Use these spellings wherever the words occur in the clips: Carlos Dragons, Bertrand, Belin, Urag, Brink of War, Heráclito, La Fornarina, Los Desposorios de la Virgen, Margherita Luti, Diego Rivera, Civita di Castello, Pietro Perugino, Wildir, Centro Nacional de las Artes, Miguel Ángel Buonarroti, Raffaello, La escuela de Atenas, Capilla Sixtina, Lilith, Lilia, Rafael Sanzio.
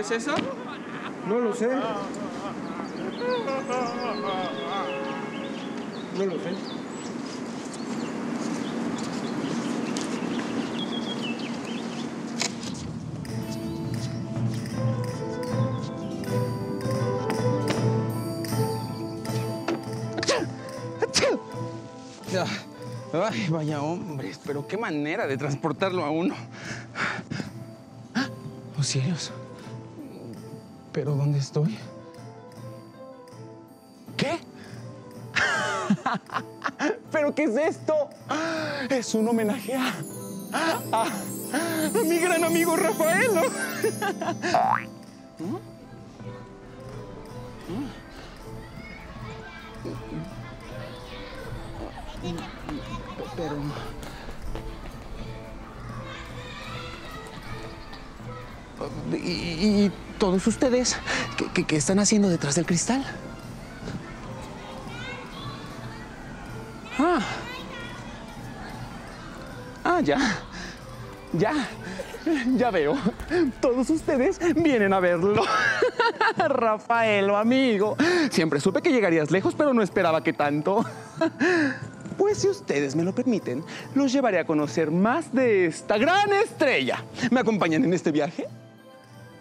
¿Tuyo es eso? No lo sé. No lo sé. Ay, vaya hombres, pero qué manera de transportarlo a uno. ¡Ah! ¡Oh, cielos! ¿Pero dónde estoy? ¿Qué? ¿Pero qué es esto? Es un homenaje a mi gran amigo Raffaello. Pero... ¿Y todos ustedes qué están haciendo detrás del cristal? Ya veo. Todos ustedes vienen a verlo. Rafaelo, amigo. Siempre supe que llegarías lejos, pero no esperaba que tanto. Pues si ustedes me lo permiten, los llevaré a conocer más de esta gran estrella. ¿Me acompañan en este viaje?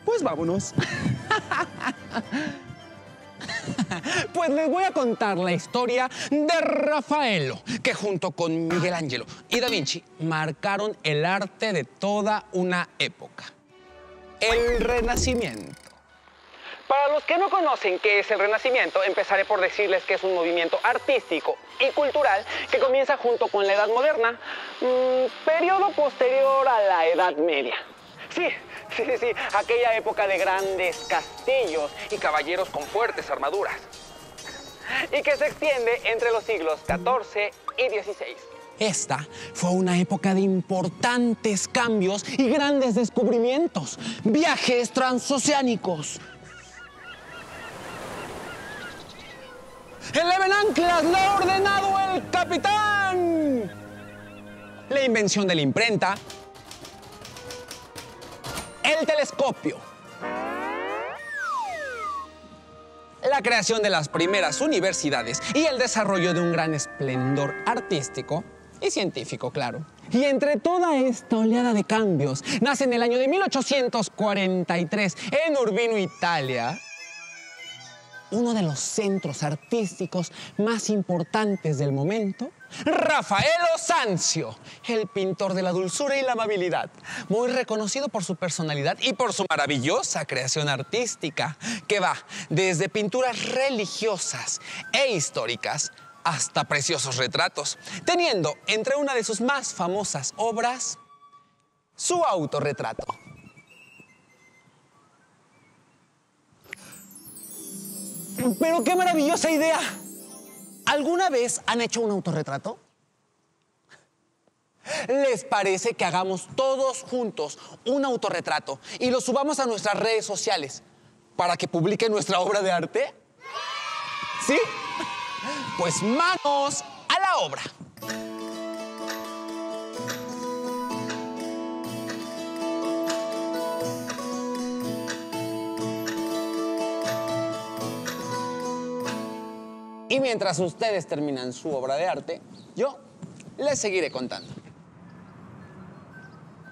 Pues vámonos. Pues les voy a contar la historia de Raffaello, que junto con Miguel Ángel y Da Vinci marcaron el arte de toda una época. El Renacimiento. Para los que no conocen qué es el Renacimiento, empezaré por decirles que es un movimiento artístico y cultural que comienza junto con la Edad Moderna, periodo posterior a la Edad Media. Sí, aquella época de grandes castillos y caballeros con fuertes armaduras. Y que se extiende entre los siglos XIV y XVI. Esta fue una época de importantes cambios y grandes descubrimientos, viajes transoceánicos. ¡Eleven anclas! ¡Lo ha ordenado el capitán! La invención de la imprenta, el telescopio, la creación de las primeras universidades y el desarrollo de un gran esplendor artístico y científico, claro. Y entre toda esta oleada de cambios, nace en el año de 1843 en Urbino, Italia, uno de los centros artísticos más importantes del momento, Rafael Sanzio, el pintor de la dulzura y la amabilidad, muy reconocido por su personalidad y por su maravillosa creación artística, que va desde pinturas religiosas e históricas hasta preciosos retratos, teniendo entre una de sus más famosas obras su autorretrato. ¡Pero qué maravillosa idea! ¿Alguna vez han hecho un autorretrato? ¿Les parece que hagamos todos juntos un autorretrato y lo subamos a nuestras redes sociales para que publiquen nuestra obra de arte? ¿Sí? Pues manos a la obra. Y mientras ustedes terminan su obra de arte, yo les seguiré contando.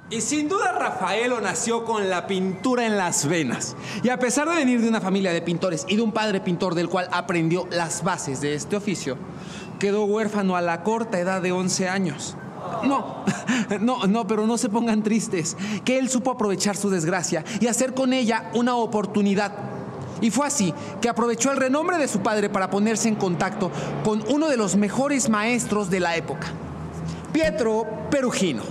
Y sin duda Raffaello nació con la pintura en las venas. Y a pesar de venir de una familia de pintores y de un padre pintor del cual aprendió las bases de este oficio, quedó huérfano a la corta edad de 11 años. No, pero no se pongan tristes, que él supo aprovechar su desgracia y hacer con ella una oportunidad. Y fue así que aprovechó el renombre de su padre para ponerse en contacto con uno de los mejores maestros de la época, Pietro Perugino.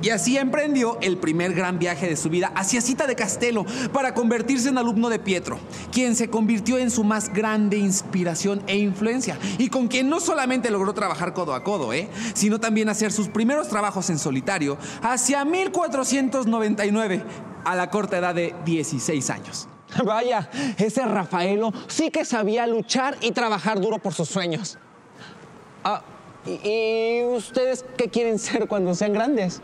Y así emprendió el primer gran viaje de su vida hacia Civita di Castello para convertirse en alumno de Pietro, quien se convirtió en su más grande inspiración e influencia y con quien no solamente logró trabajar codo a codo, sino también hacer sus primeros trabajos en solitario hacia 1499, a la corta edad de 16 años. Vaya, ese Raffaello sí que sabía luchar y trabajar duro por sus sueños. ¿Y ustedes qué quieren ser cuando sean grandes?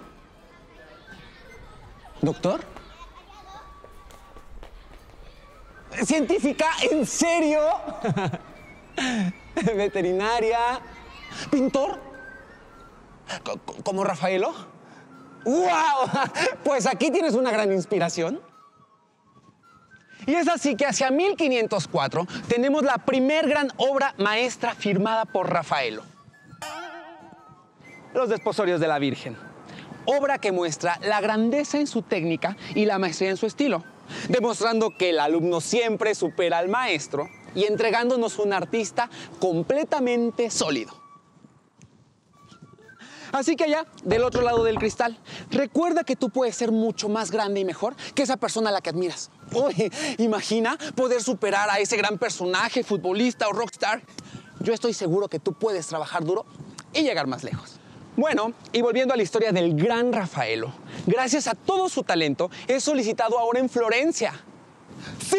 ¿Doctor? científica, ¿en serio? Veterinaria, pintor, como Raffaello. ¡Wow! Pues aquí tienes una gran inspiración. Y es así que hacia 1504 tenemos la primer gran obra maestra firmada por Raffaello. Los Desposorios de la Virgen. Obra que muestra la grandeza en su técnica y la maestría en su estilo, demostrando que el alumno siempre supera al maestro y entregándonos un artista completamente sólido. Así que allá, del otro lado del cristal, recuerda que tú puedes ser mucho más grande y mejor que esa persona a la que admiras. Uy, imagina poder superar a ese gran personaje, futbolista o rockstar. Yo estoy seguro que tú puedes trabajar duro y llegar más lejos. Bueno, y volviendo a la historia del gran Raffaello. Gracias a todo su talento, es solicitado ahora en Florencia. ¡Sí!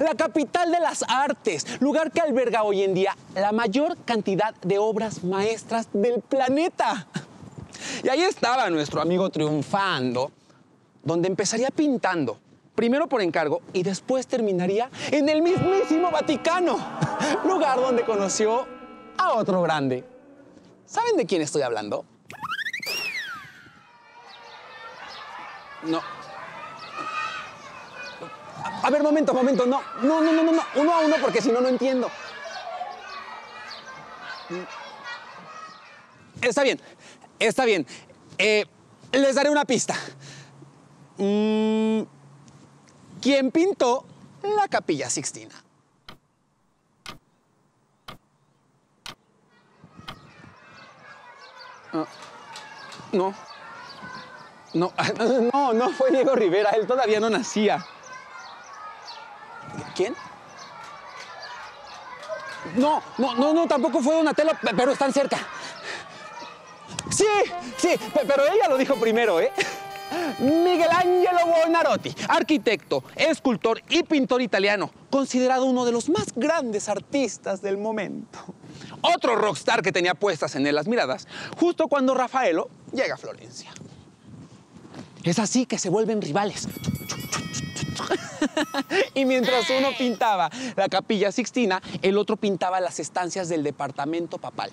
La capital de las artes, lugar que alberga hoy en día la mayor cantidad de obras maestras del planeta. Y ahí estaba nuestro amigo triunfando, donde empezaría pintando, primero por encargo y después terminaría en el mismísimo Vaticano, lugar donde conoció a otro grande. ¿Saben de quién estoy hablando? No. A ver, momento, no, uno a uno, porque si no, no entiendo. Está bien. Les daré una pista. ¿Quién pintó la Capilla Sixtina? No, fue Diego Rivera, él todavía no nacía. ¿Quién? No, tampoco fue Donatello, pero están cerca. Sí, pero ella lo dijo primero, ¿eh? Miguel Ángel Buonarroti, arquitecto, escultor y pintor italiano, considerado uno de los más grandes artistas del momento. Otro rockstar que tenía puestas en él las miradas, justo cuando Raffaello llega a Florencia. Es así que se vuelven rivales. Y mientras uno pintaba la Capilla Sixtina, el otro pintaba las estancias del departamento papal,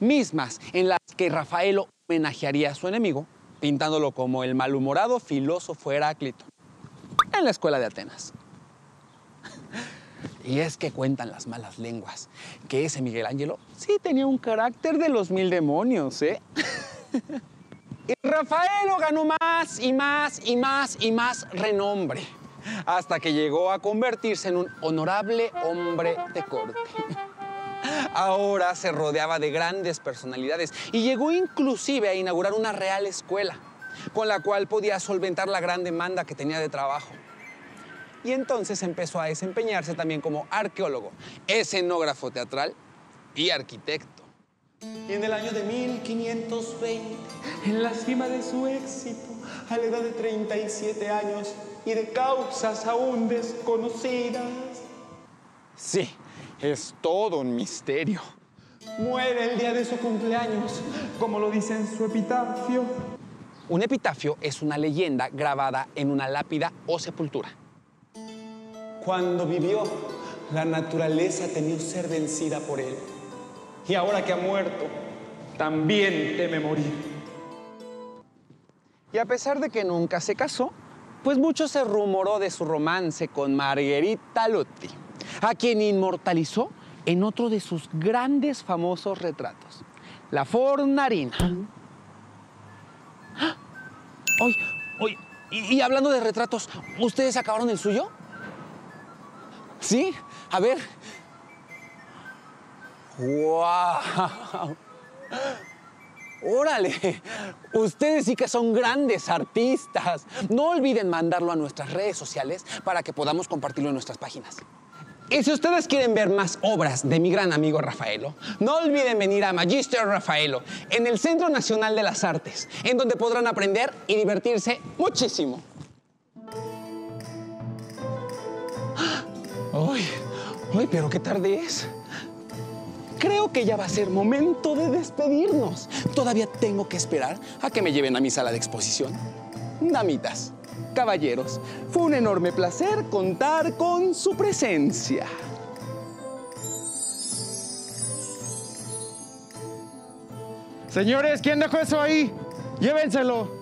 mismas en las que Raffaello homenajearía a su enemigo, pintándolo como el malhumorado filósofo Heráclito, en la escuela de Atenas. Y es que cuentan las malas lenguas que ese Miguel Ángelo sí tenía un carácter de los mil demonios, ¿eh? Y Raffaello ganó más renombre, hasta que llegó a convertirse en un honorable hombre de corte. Ahora se rodeaba de grandes personalidades y llegó inclusive a inaugurar una real escuela, con la cual podía solventar la gran demanda que tenía de trabajo. Y entonces empezó a desempeñarse también como arqueólogo, escenógrafo teatral y arquitecto. Y en el año de 1520, en la cima de su éxito, a la edad de 37 años, y de causas aún desconocidas. Sí, es todo un misterio. Muere el día de su cumpleaños, como lo dice en su epitafio. Un epitafio es una leyenda grabada en una lápida o sepultura. Cuando vivió, la naturaleza temió ser vencida por él. Y ahora que ha muerto, también teme morir. Y a pesar de que nunca se casó, pues mucho se rumoró de su romance con Margherita Luti, a quien inmortalizó en otro de sus grandes famosos retratos, La Fornarina. ¡Ay! Y hablando de retratos, ¿ustedes acabaron el suyo? ¿Sí? A ver. ¡Guau! ¡Órale! Ustedes sí que son grandes artistas. No olviden mandarlo a nuestras redes sociales para que podamos compartirlo en nuestras páginas. Y si ustedes quieren ver más obras de mi gran amigo Raffaello, no olviden venir a Magister Raffaello en el Centro Nacional de las Artes, en donde podrán aprender y divertirse muchísimo. ¡Ay, pero qué tarde es! Creo que ya va a ser momento de despedirnos. Todavía tengo que esperar a que me lleven a mi sala de exposición. Damitas. Caballeros, fue un enorme placer contar con su presencia. Señores, ¿quién dejó eso ahí? Llévenselo.